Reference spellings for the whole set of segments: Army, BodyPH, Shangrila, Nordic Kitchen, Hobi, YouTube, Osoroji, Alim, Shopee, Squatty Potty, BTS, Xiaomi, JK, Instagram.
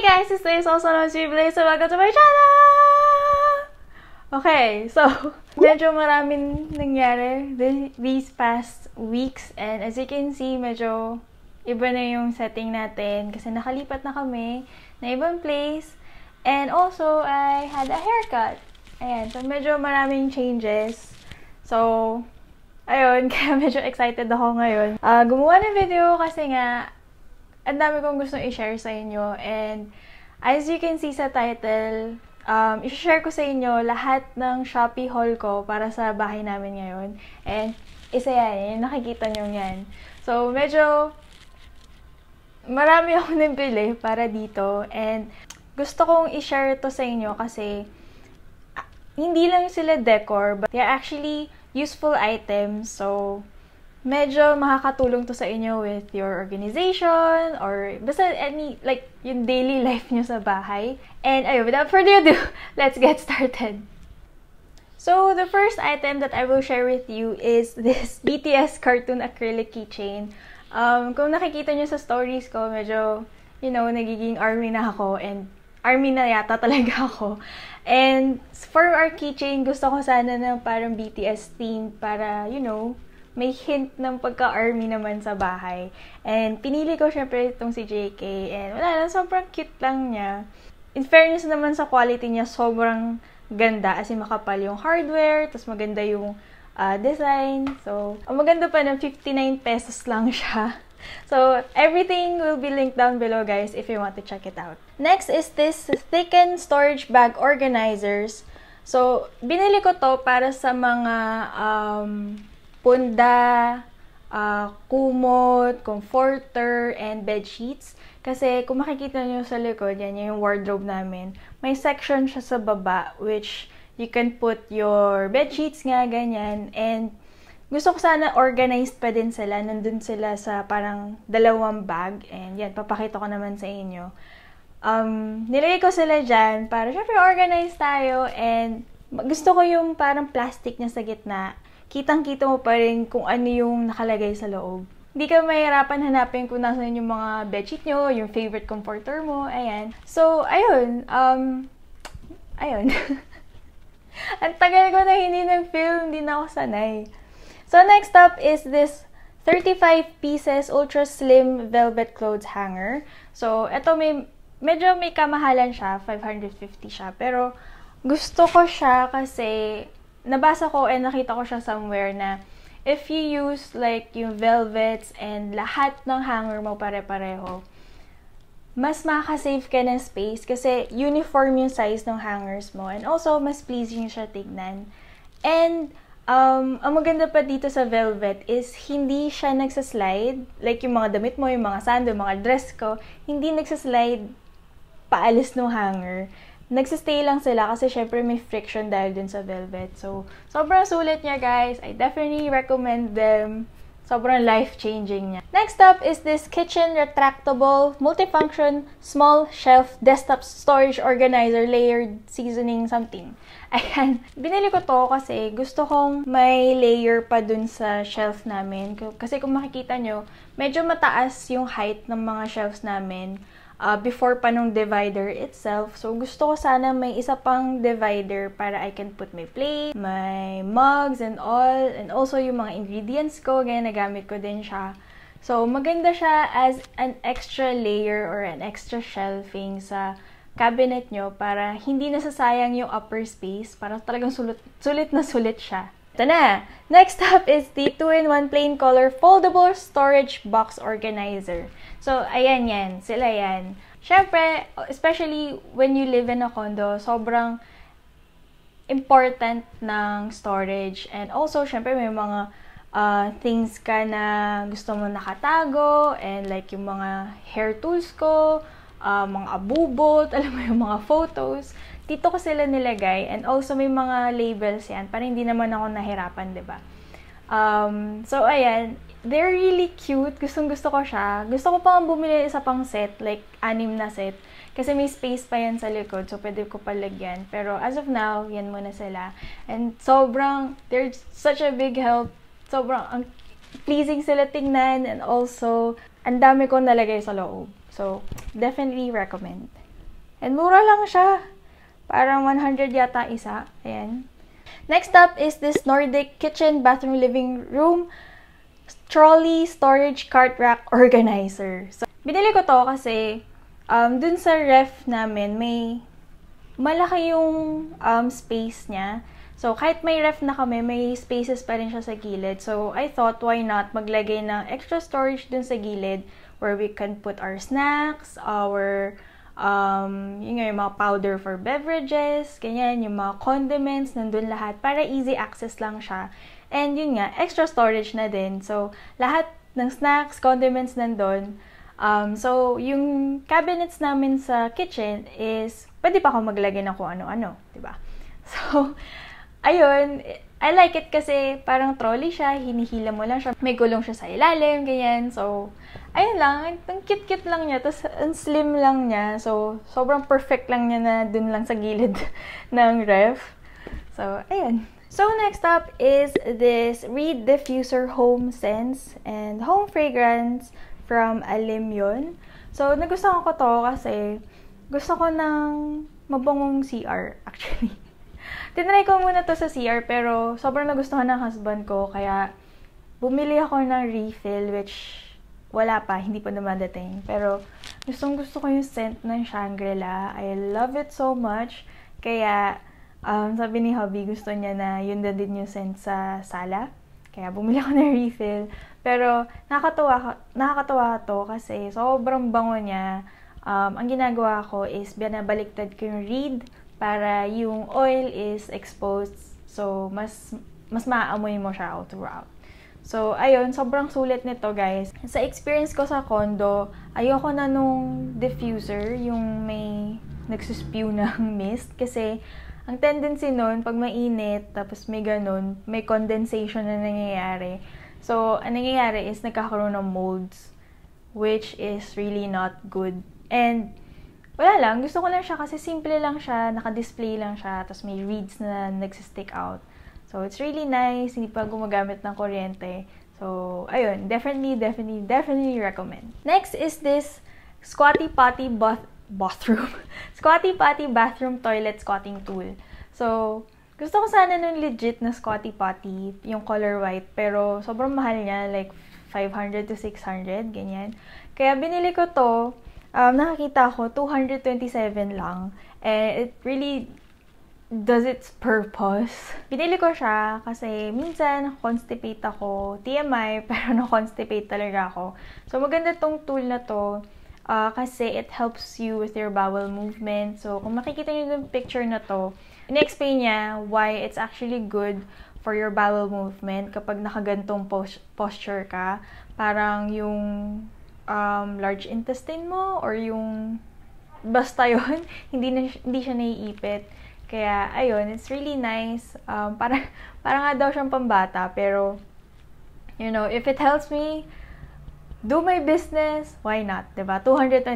Hey guys, this is Osoroji. Please welcome to my channel! Okay, so, medyo maraming nangyari these past weeks. And as you can see, medyo iba na yung setting natin. Kasi nakalipat na kami na ibang place. And also, I had a haircut. Ayan, so medyo maraming changes. So, ayun, kaya medyo excited ako ngayon. Gumawa ng video kasi nga, ang dami kong gusto i-share sa inyo. And as you can see sa title, i-share ko sa inyo lahat ng Shopee haul ko para sa bahay namin ngayon. And isa yan, nakikita nyo yan. So, medyo marami ako nabili para dito. And gusto kong i-share to sa inyo kasi hindi lang sila decor, but they're actually useful items. So, medyo makakatulong to sa inyo with your organization or basta any, like, yung daily life nyo sa bahay. And ayun, without further ado, let's get started. So, the first item that I will share with you is this BTS cartoon acrylic keychain. Kung nakikita nyo sa stories ko, medyo, you know, nagiging army na ako and army na yata talaga ako. And for our keychain, gusto ko sana na parang BTS theme para, you know, may hint ng pagka-army naman sa bahay. And pinili ko syempre itong si JK. And wala lang, sobrang cute lang niya. In fairness naman sa quality niya, sobrang ganda. As in, makapal yung hardware, tapos maganda yung design. So, ang maganda pa ng 59 pesos lang siya. So, everything will be linked down below, guys, if you want to check it out. Next is this thickened storage bag organizers. So, binili ko to para sa mga punda, kumot, comforter, and bedsheets. Kasi kung makikita nyo sa likod, yan yung wardrobe namin. May section siya sa baba, which you can put your bedsheets nga, ganyan. And gusto ko sana organized pa din sila. Nandun sila sa parang dalawang bag. And yan, papakita ko naman sa inyo. Nilagay ko sila dyan para syempre organized tayo. And gusto ko yung parang plastic niya sa gitna. Kitang-kita mo pa rin kung ano yung nakalagay sa loob. Hindi ka mahirapan hanapin kung nasan yung mga bedsheet nyo, yung favorite comforter mo, ayan. So, ayun. Ayun. Ang tagal ko na hindi nag-film, hindi na ako sanay. So, next up is this 35 pieces ultra slim velvet clothes hanger. So, eto medyo may kamahalan siya, 550 siya. Pero, gusto ko siya kasi nabasa ko and nakita ko siya somewhere na if you use like yung velvets and lahat ng hanger mo pare-pareho, mas makakasave ka ng space kasi uniform yung size ng hangers mo and also mas pleasing siya tignan. And ang maganda pa dito sa velvet is hindi siya nagsaslide. Like yung mga damit mo, yung mga sando, yung mga dress ko, hindi nagsaslide paalis ng hanger. Nagsistay lang sila kasi syempre may friction dahil dun sa velvet. So, sobrang sulit niya, guys. I definitely recommend them. Sobrang life-changing niya. Next up is this kitchen retractable multifunction small shelf desktop storage organizer layered seasoning something. Ayan. Binili ko to kasi gusto kong may layer pa dun sa shelf namin. Kasi kung makikita nyo, medyo mataas yung height ng mga shelves namin. Before pa nung divider itself. So, gusto ko sana may isa pang divider para I can put my plate, my mugs, and all. And also, yung mga ingredients ko, ganyan, nagamit ko din siya. So, maganda siya as an extra layer or an extra shelving sa cabinet nyo para hindi nasasayang yung upper space. Para talagang sulit na sulit siya. Ito na! Next up is the 2-in-1 plain color foldable storage box organizer. So, ayan yan. Sila yan. Syempre, especially when you live in a condo, sobrang important ng storage. And also, syempre, may mga things ka na gusto mo nakatago. And like yung mga hair tools ko, mga abubot, alam mo yung mga photos. Dito ko sila nilagay and also may mga labels yan para hindi naman ako nahirapan, diba? So, ayan. They're really cute. Gustong-gusto ko siya. Gusto ko pa bumili isa pang set, like 6 na set. Kasi may space pa yan sa likod, so pwede ko palagyan. Pero as of now, yan muna sila. And sobrang, they're such a big help. Sobrang pleasing sila tingnan and also, ang dami ko nalagay sa loob. So, definitely recommend. And mura lang siya. Parang 100 yata isa. Ayan. Next up is this Nordic Kitchen Bathroom Living Room Trolley Storage Cart Rack Organizer. So, binili ko to kasi dun sa ref namin may malaki yung space niya. So, kahit may ref na kami, may spaces pa rin siya sa gilid. So, I thought, why not maglagay ng extra storage dun sa gilid where we can put our snacks, our, yung mga powder for beverages, ganyan, yung mga condiments, nandun lahat. Para easy access lang siya. And yun nga, extra storage na din. So, lahat ng snacks, condiments nandun. So, yung cabinets namin sa kitchen is, pwede pa ako maglagay ng kung ano-ano, diba? So, ayun, I like it kasi parang trolley siya, hinihila mo lang siya, may gulong siya sa ilalim, ganyan. So, ayun lang, ang cute-cute lang niya, tapos ang slim lang niya. So, sobrang perfect lang niya na dun lang sa gilid ng ref. So, ayun. So, next up is this Reed Diffuser Home Sense and Home Fragrance from Alim yun. So, nagustuhan ko to kasi gusto ko ng mabangong CR, actually. Tinry ko muna to sa CR pero sobrang nagustuhan ng husband ko kaya bumili ako ng refill which wala pa, hindi pa dumadating. Pero gusto ko yung scent ng Shangrila. I love it so much. Kaya sabi ni Hobi gusto niya na yun na din yung scent sa sala. Kaya bumili ako ng refill. Pero nakakatawa to kasi sobrang bango niya. Ang ginagawa ko is binabaliktad ko yung reed para yung oil is exposed so mas maaamoy mo siya all throughout. So ayun, sobrang sulit nito, guys. Sa experience ko sa condo, ayoko na nung diffuser yung may nagsuspew ng mist kasi ang tendency nun pag mainit tapos may ganun, may condensation na nangyayari. So ang nangyayari is nagkakaroon ng molds which is really not good. And wala lang, gusto ko lang siya kasi simple lang siya, naka-display lang siya, tapos may reeds na nagsistick out. So, it's really nice, hindi pa gumagamit ng kuryente. So, ayun, definitely recommend. Next is this Squatty Potty Bathroom. Squatty Potty Bathroom Toilet Squatting Tool. So, gusto ko sana nung legit na Squatty Potty, yung color white, pero sobrang mahal niya, like 500 to 600, ganyan. Kaya binili ko to. Nakakita ko, 227 lang. And it really does its purpose. Pinili ko siya kasi minsan constipate ako. TMI, pero na-constipate talaga ako. So, maganda tong tool na to kasi it helps you with your bowel movement. So, kung makikita nyo yung picture na to, in-explain niya why it's actually good for your bowel movement kapag nakagantong posture ka. Parang yung large intestine mo or yung basta yun, hindi siya naiipit. Kaya, ayun, it's really nice. Para nga daw siyang pambata, pero, you know, if it helps me do my business, why not? Diba? 227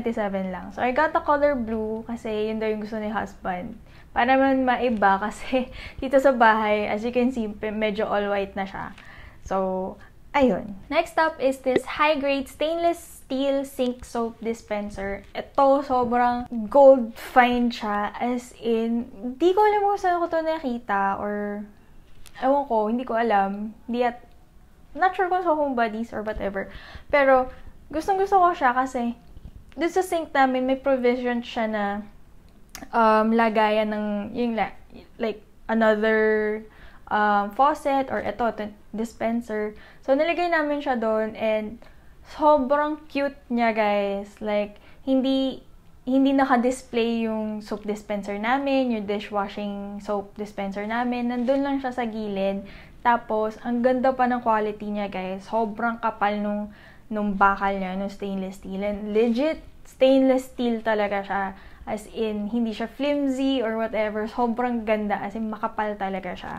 lang. So, I got the color blue kasi yun daw yung gusto ni husband. Para naman maiba kasi dito sa bahay, as you can see, medyo all white na siya. So, ayun. Next up is this high-grade stainless steel sink soap dispenser. Ito, sobrang gold fine siya. As in, di ko alam kung saan ko ito nakita or ewan ko, hindi ko alam. Not sure kung sa Homebodies or whatever. Pero, gustong-gusto ko siya kasi dun sa sink namin, may provision siya na lagayan ng, yung like, another faucet or ito, dispenser. So, nilagay namin siya doon and sobrang cute niya, guys. Like, hindi naka-display yung soap dispenser namin, yung dishwashing soap dispenser namin. Nandun lang siya sa gilid. Tapos, ang ganda pa ng quality niya, guys. Sobrang kapal nung bakal niya, nung stainless steel. And legit stainless steel talaga siya. As in, hindi siya flimsy or whatever. Sobrang ganda. As in, makapal talaga siya.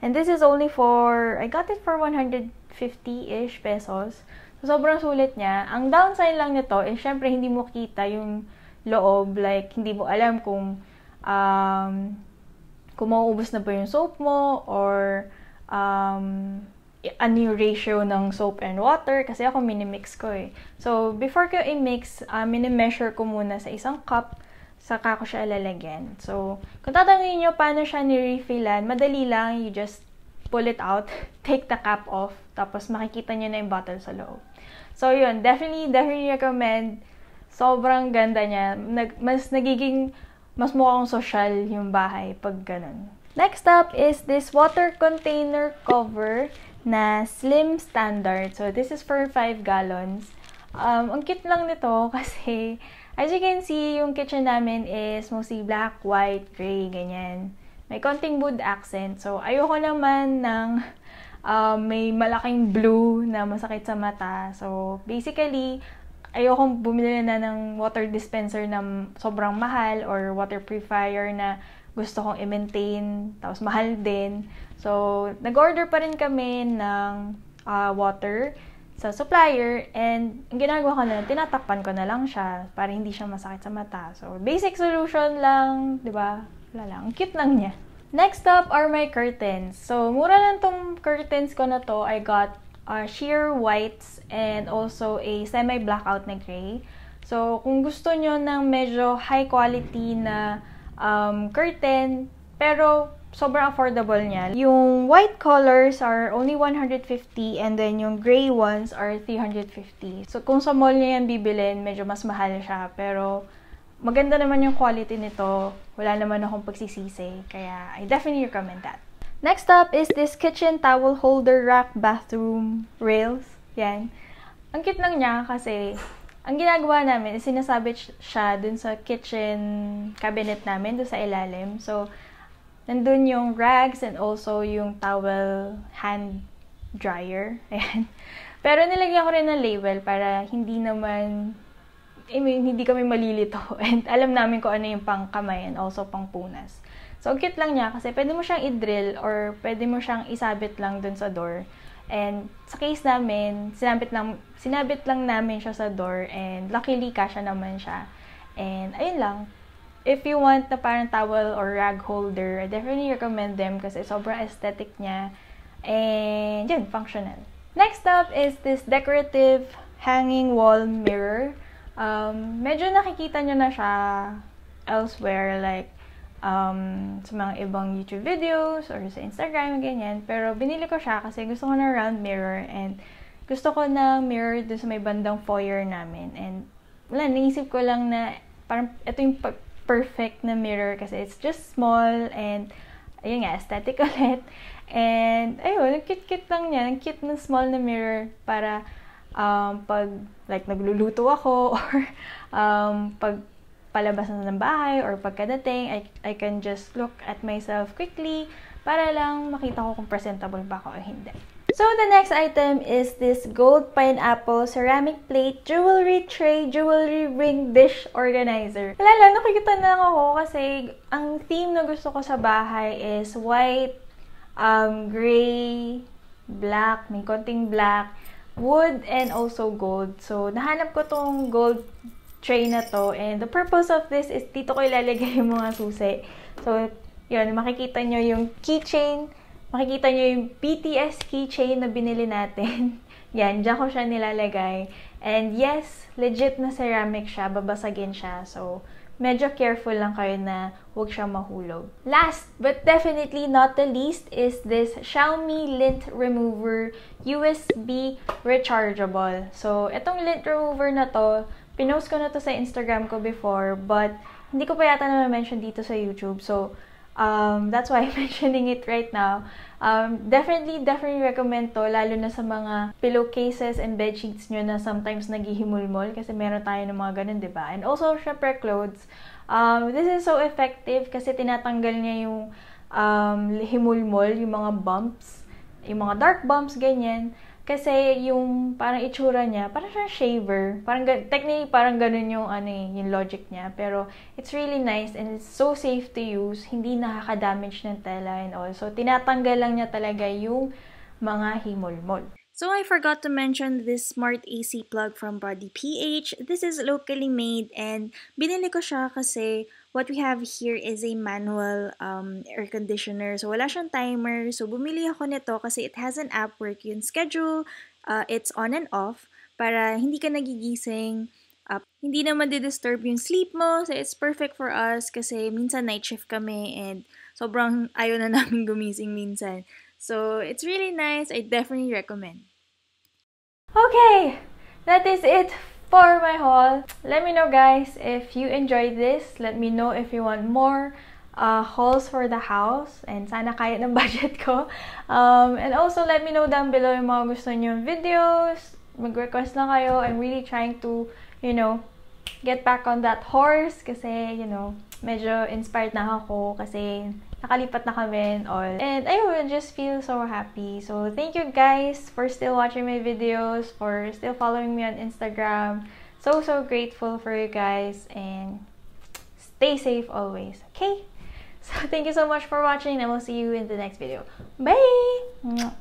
And this is only for, I got it for 150-ish pesos. So, sobrang sulit niya. Ang downside lang nito is, syempre, hindi mo kita yung loob. Like, hindi mo alam kung mauubos na ba yung soap mo or ano yung ratio ng soap and water kasi ako minimix ko eh. So, before ko i-mix, mini-measure ko muna sa isang cup. saka ko siya lalagyan. So, kung tatanungin nyo paano siya ni-refillan, madali lang, you just pull it out, take the cap off, tapos makikita nyo na yung bottle sa loob. So, yun, definitely recommend. Sobrang ganda niya. Mas mukhang social yung bahay pag ganun. Next up is this water container cover na slim standard. So, this is for 5 gallons. Ang cute lang nito kasi, as you can see, yung kitchen namin is mostly black, white, gray, ganyan. May konting wood accent. So, ayoko naman ng may malaking blue na masakit sa mata. So, basically, ayokong bumili na ng water dispenser na sobrang mahal or water purifier na gusto kong i-maintain, tapos mahal din. So, nag-order pa rin kami ng water sa supplier, and ang ginagawa ko na, tinatakpan ko na lang siya para hindi siya masakit sa mata. So, basic solution lang, di ba? Wala lang. Ang cute lang niya. Next up are my curtains. So, mura lang tong curtains ko na to. I got sheer whites and also a semi-blackout na gray. So, kung gusto nyo ng medyo high quality na curtain, pero sobrang affordable niya. Yung white colors are only 150 and then yung gray ones are 350. So, kung sa mall nyo yan bibilin, medyo mas mahal siya. Pero, maganda naman yung quality nito. Wala naman akong pagsisisi. Kaya, I definitely recommend that. Next up is this kitchen towel holder rack bathroom rails. Yan. Ang cute lang niya kasi ang ginagawa namin is sinasabit siya dun sa kitchen cabinet namin, dun sa ilalim. So, nandun yung rags and also yung towel hand dryer. Ayan. Pero nilagyan ko rin ng label para hindi naman, I mean, hindi kami malilito. And alam namin kung ano yung pang kamay and also pang punas. So, cute lang niya kasi pwede mo siyang i-drill or pwede mo siyang isabit lang dun sa door. And sa case namin, sinabit lang namin siya sa door and luckily kasya naman siya. And ayun lang. If you want na parang towel or rag holder, I definitely recommend them kasi sobrang aesthetic niya. And yun, functional. Next up is this decorative hanging wall mirror. Medyo nakikita nyo na siya elsewhere, like sa mga ibang YouTube videos or sa Instagram, ganyan. Pero binili ko siya kasi gusto ko ng round mirror and gusto ko ng mirror dun sa may bandang foyer namin. And wala, naisip ko lang na parang ito yung perfect na mirror kasi it's just small and ayun nga, aesthetic ulit. And ayun, cute-cute lang niya. Ang cute na small na mirror para pag like nagluluto ako or pag palabas na ng bahay or pagkadating, I can just look at myself quickly para lang makita ko kung presentable ba ako o hindi. So, the next item is this gold pineapple ceramic plate jewelry tray jewelry ring dish organizer. Wala lang, nakikita na lang ako kasi ang theme na gusto ko sa bahay is white, gray, black, may konting black, wood, and also gold. So, nahanap ko tong gold tray na to, and the purpose of this is dito ko ilalagay yung mga susi. So, yun, makikita nyo yung keychain. Makikita nyo yung BTS keychain na binili natin. Yan, dyan ko siya nilalagay. And yes, legit na ceramic siya. Babasagin siya. So, medyo careful lang kayo na huwag siya mahulog. Last, but definitely not the least, is this Xiaomi lint remover USB rechargeable. So, itong lint remover na to, pinost ko na to sa Instagram ko before, but hindi ko pa yata na mention dito sa YouTube. So, that's why I'm mentioning it right now. Definitely recommend to, lalo na sa mga pillowcases and bedsheets nyo na sometimes naghihimulmol kasi meron tayo ng mga ganun, diba? And also, syempre, clothes. This is so effective kasi tinatanggal niya yung himulmol, yung mga bumps, yung mga dark bumps, ganyan. Kasi yung parang itsura niya, parang siyang shaver. Parang, technically, parang ganun yung, ano, yung logic niya. Pero, it's really nice and it's so safe to use. Hindi nakaka-damage ng tela and all. So, tinatanggal lang niya talaga yung mga himol-mol. So, I forgot to mention this smart AC plug from BodyPH. This is locally made and binili ko siya kasi what we have here is a manual air conditioner. So, wala siyang timer. So, bumili ako nito kasi it has an app where you can schedule. It's on and off para hindi ka nagigising up. Hindi naman didisturb yung sleep mo, so it's perfect for us kasi minsan night shift kami and sobrang ayaw na namin gumising minsan. So it's really nice. I definitely recommend. Okay, that is it for my haul. Let me know guys if you enjoyed this. Let me know if you want more hauls for the house and sana kaya ng budget ko. And also let me know down below yung mga gusto nyo videos. Mag-request lang kayo. I'm really trying to, you know, get back on that horse kasi, you know, medyo inspired na ako kasi nakalipat na kami and all. And I will just feel so happy. So thank you guys for still watching my videos, for still following me on Instagram. So grateful for you guys and stay safe always, okay? So, thank you so much for watching and we'll see you in the next video. Bye!